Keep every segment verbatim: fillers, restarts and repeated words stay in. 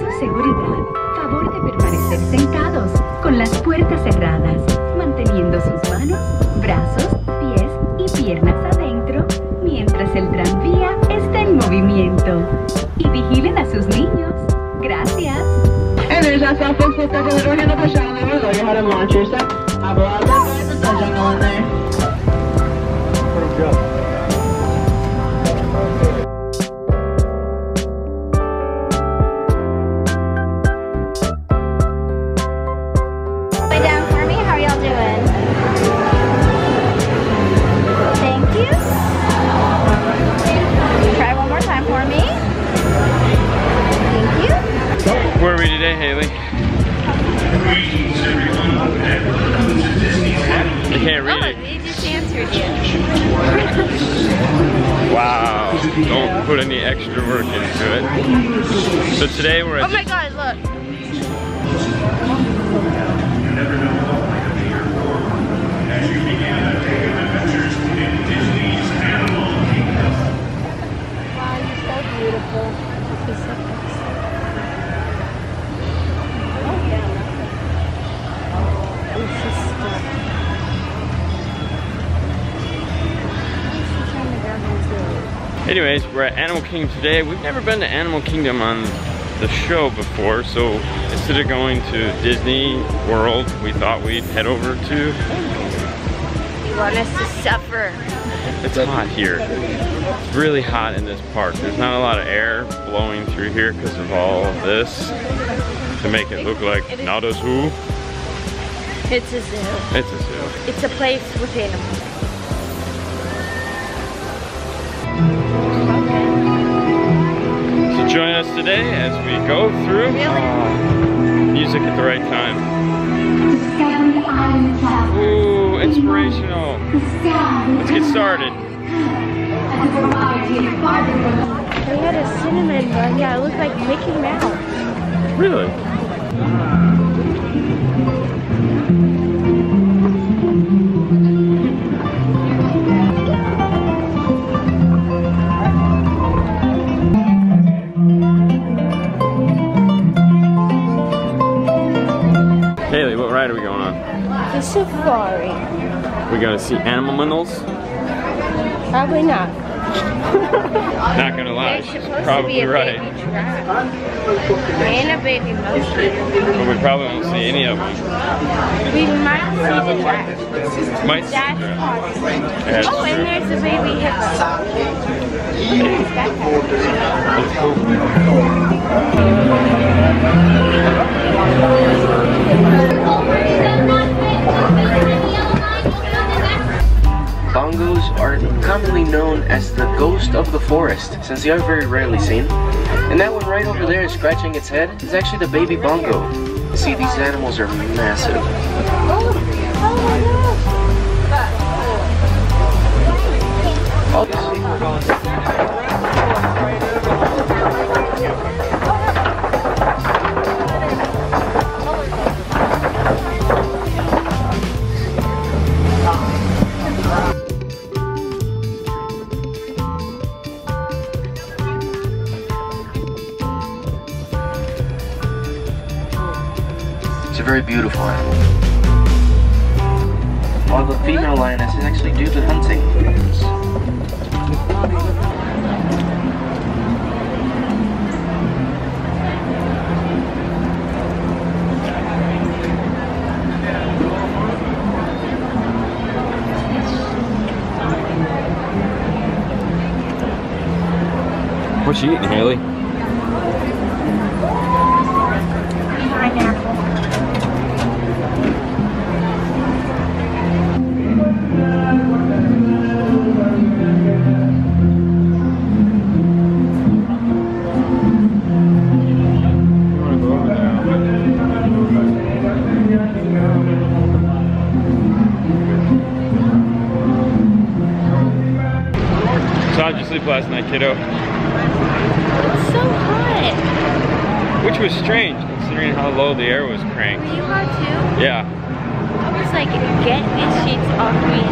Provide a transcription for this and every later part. Por su seguridad, favor de permanecer sentados con las puertas cerradas, manteniendo sus manos, brazos, pies y piernas adentro mientras el tranvía está en movimiento. Y vigilen a sus niños. Gracias. And there's that soft folks that go ahead and push out on there. You had a launcher, so have a lot of guys with the jungle in there. Pretty good. Where are we today, Haley? Greetings, everyone. Welcome to Disney World. I can't read it. Oh, they just answered you. Wow. Don't put any extra work into it. So today we're at... Oh my God, look. You never know what might be here for. As you begin to take adventures in Disney's Animal Kingdom. Wow, you're so beautiful. Anyways, we're at Animal Kingdom today. We've never been to Animal Kingdom on the show before, so instead of going to Disney World, we thought we'd head over to... You want us to suffer. It's hot here. It's really hot in this park. There's not a lot of air blowing through here because of all of this to make it look like not a zoo. It's a zoo. It's a zoo. It's a place with animals. Join us today as we go through really? music at the right time. Ooh, inspirational. Let's get started. They had a cinnamon bun. Yeah, it looked like Mickey Mouse. Really? Haley, what ride are we going on? The safari. We gonna see animals? Probably not. Not gonna lie, she's probably to be right. And a baby monkey. But we probably won't see any of them. We might see the dragon. Might see the dragon. Oh, and there's the baby hippo. Bongos are commonly known as the ghost of the forest, since they are very rarely seen. And that one right over there scratching its head is actually the baby bongo. You see, these animals are massive. Oh. Very beautiful animal. While the female lioness is actually due to hunting. What's she eating, Haley? Last night, kiddo. It's so hot. Which was strange, considering how low the air was cranked. Were you hot too? Yeah. I was like, get these sheets off me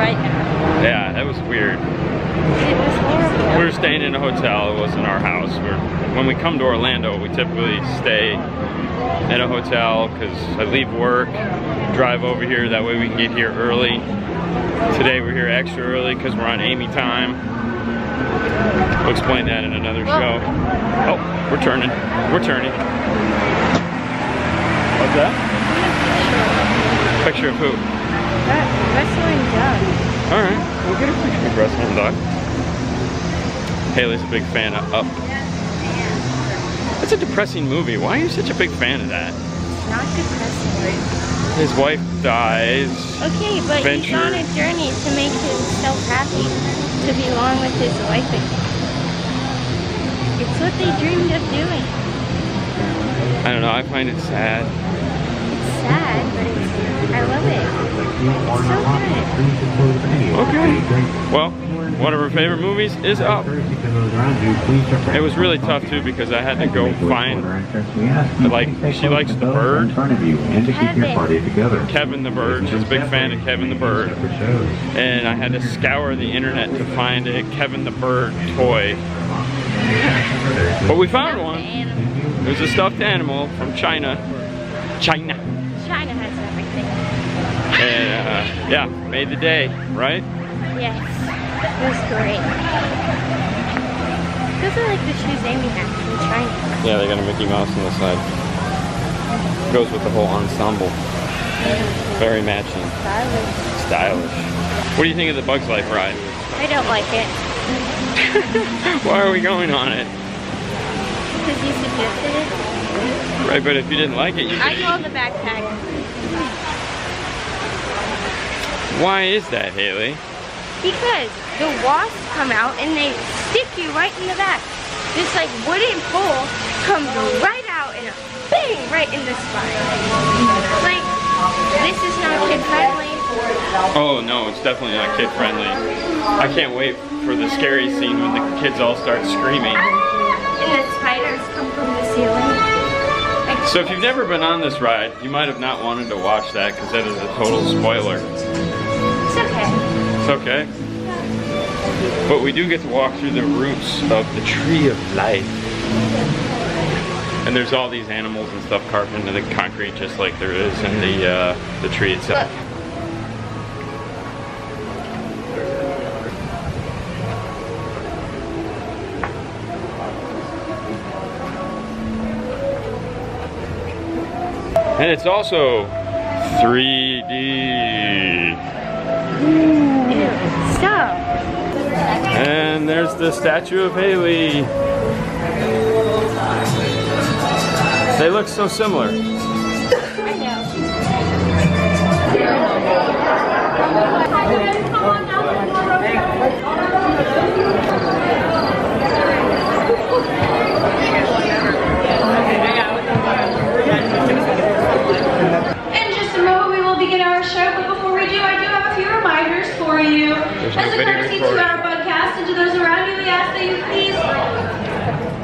right now. Yeah, that was weird. It was horrible. We were staying in a hotel. It wasn't our house. We're, when we come to Orlando, we typically stay at a hotel because I leave work, drive over here. That way we can get here early. Today we're here extra early because we're on Amy time. We'll explain that in another oh. show. Oh, we're turning. We're turning. What's that? Picture of who? That wrestling dog. Alright, we'll get a picture of wrestling dog. Haley's a big fan of Up. That's a depressing movie. Why are you such a big fan of that? It's not depressing, right? His wife dies. Okay, but adventure. He's on a journey to make himself happy, to belong with his wife again. It's what they dreamed of doing. I don't know, I find it sad. It's sad, but it's, I love it. It's so good. Okay. Well, one of her favorite movies is Up. It was really tough too because I had to go find, like, she likes the bird. Kevin. Kevin the bird. She's a big fan of Kevin the bird. And I had to scour the internet to find a Kevin the bird toy. But we found one. It was a stuffed animal from China. China. China has everything. And uh, yeah, made the day, right? Yes, it was great. Those are like the shoes Amy has from China. Yeah, they got a Mickey Mouse on the side. Goes with the whole ensemble. Very matching. Stylish. Stylish. What do you think of the Bug's Life ride? I don't like it. Why are we going on it? Because you suggested it. Right, but if you didn't like it, you I call the backpack. Why is that, Haley? Because the wasps come out and they stick you right in the back. This like wooden pole comes right out and bang, right in the spine. Like, this is not kid friendly. Oh no, it's definitely not kid friendly. I can't wait for the scary scene when the kids all start screaming. And the spiders come from the ceiling. So if you've never been on this ride, you might have not wanted to watch that because that is a total spoiler. It's okay. It's okay. But we do get to walk through the roots of the Tree of Life. And there's all these animals and stuff carved into the concrete just like there is in the, uh, the tree itself. Look. And it's also three D. Ew, stop. And there's the statue of Haley. They look so similar. As a courtesy to our podcast and to those around you, we ask that you please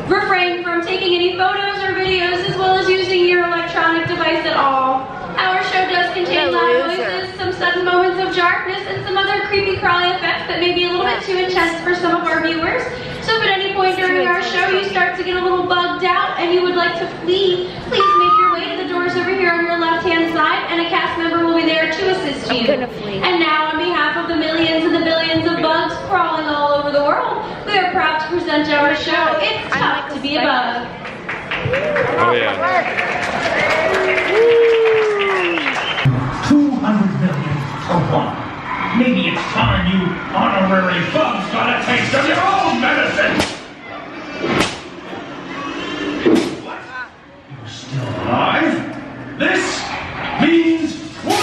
refrain from taking any photos or videos as well as using your electronic device at all. Our show does contain loud noises, some sudden moments of darkness, and some other creepy crawly effects that may be a little bit too intense for some of our viewers. So if at any point during our show you start to get a little bugged out and you would like to flee, please make your way to the doors over here on your left-hand side, and a cast member will be there to assist you. I'm gonna flee. And now, on behalf of the millions and the billions of bugs crawling all over the world, we are proud to present our show, It's Tough to Be a Bug. Oh yeah. two hundred million to one. Maybe it's time you honorary bugs got a taste of your own medicine. What? You're still alive? This means war!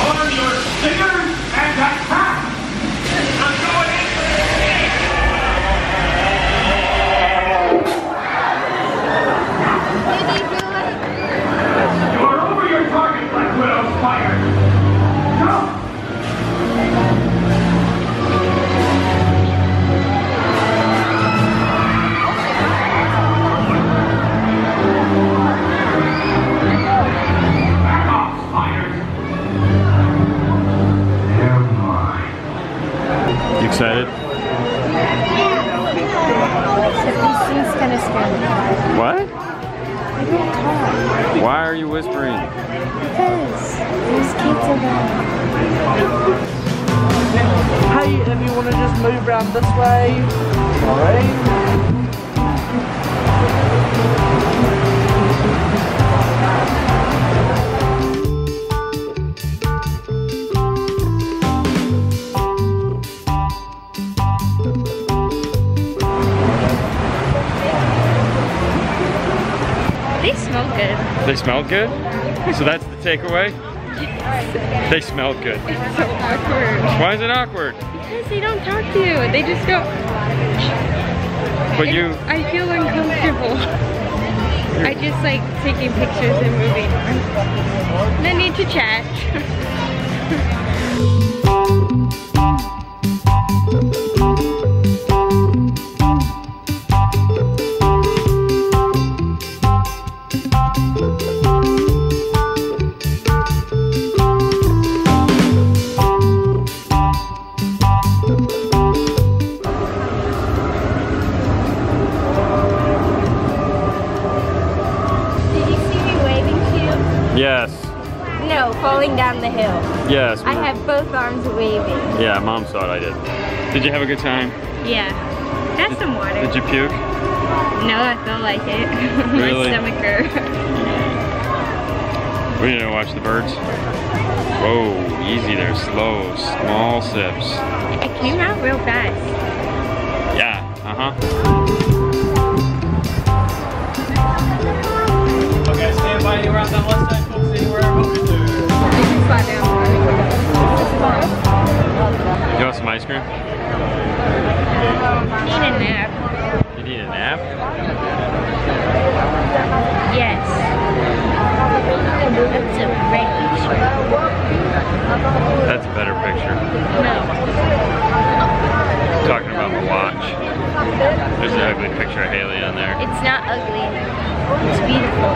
Arm your stinger and attack! I'm going in! Did he do it? You are over your target, Black Widow's fire! Go! because these things kind of scare me. What? They don't talk. Why are you whispering? Because these kids are gone. Hey, if you want to just move around this way. Alright. They smell good? So that's the takeaway? Yes. They smell good. It's so awkward. Why is it awkward? Because they don't talk to you. They just go... But you... I feel uncomfortable. I just like taking pictures and moving on. No need to chat. Yes. No, falling down the hill. Yes. Mom. I have both arms waving. Yeah, Mom saw it, I did. Did you have a good time? Yeah. Had some water. Did you puke? No, I felt like it. Really? My stomach hurt. We didn't watch the birds. Whoa, easy there, slow, small sips. It came out real fast. Yeah, uh-huh. Okay, stand by you around that left side. You want some ice cream? I need a nap. You need a nap? Yes. That's a red picture. That's a better picture. No. Talking about the watch. There's an ugly picture of Haley on there. It's not ugly. It's beautiful.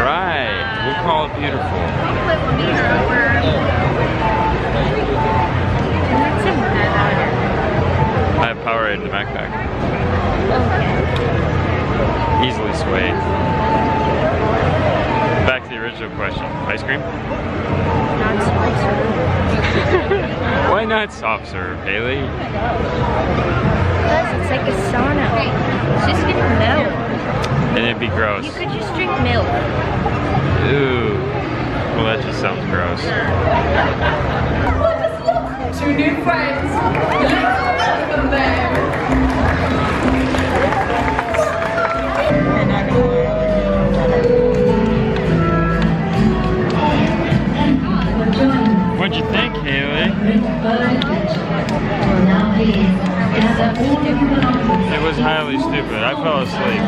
Right. We'll call it beautiful. I have Powerade in the backpack. Okay. Easily swayed. Back to the original question. Ice cream? Not soft serve. Why not soft serve, Haley? Because it's like a sauna. It's just gonna melt. And it'd be gross. You could just drink milk. Ooh, well that just sounds gross. Two new friends. Welcome there. What'd you think, Haley? It was highly stupid. I fell asleep.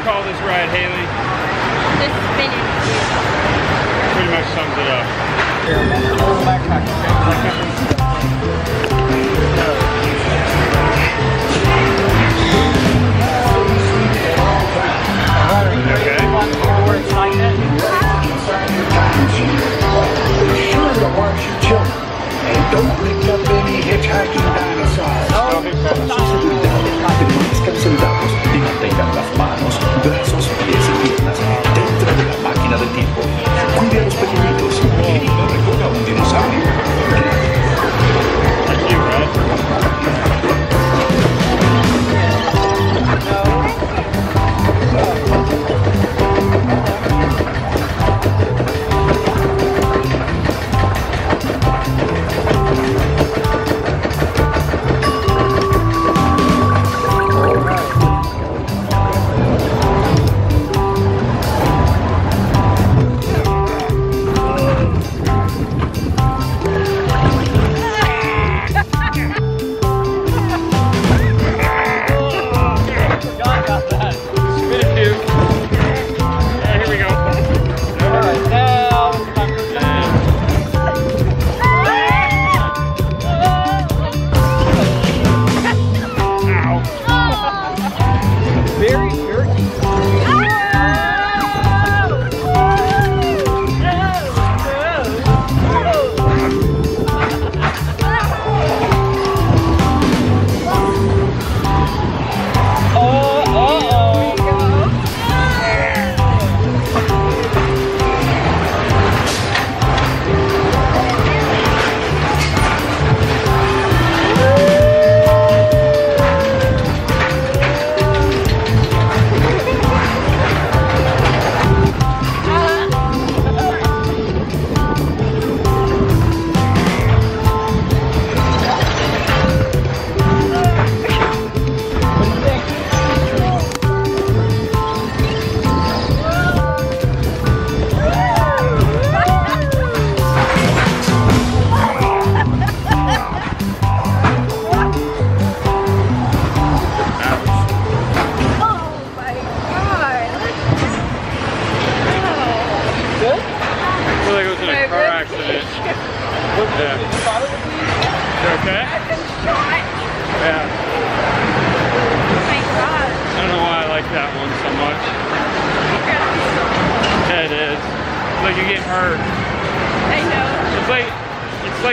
Call this ride, Haley? The spinning. Pretty much sums it up. Okay.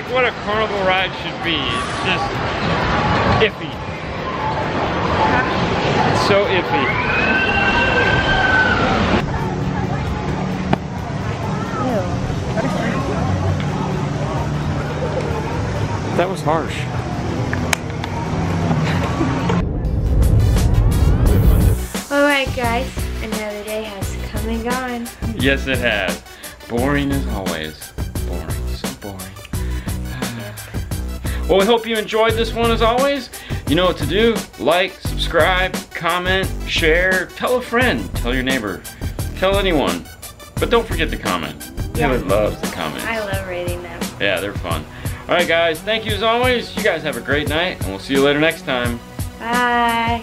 like what a carnival ride should be. It's just iffy. It's so iffy. Ew. That was harsh. Alright guys, another day has come and gone. Yes it has. Boring as always. Boring, so boring. Well, we hope you enjoyed this one as always. You know what to do. Like, subscribe, comment, share, tell a friend, tell your neighbor, tell anyone. But don't forget to comment. Yeah. Taylor loves the comments. I love reading them. Yeah, they're fun. Alright guys, thank you as always. You guys have a great night and we'll see you later next time. Bye.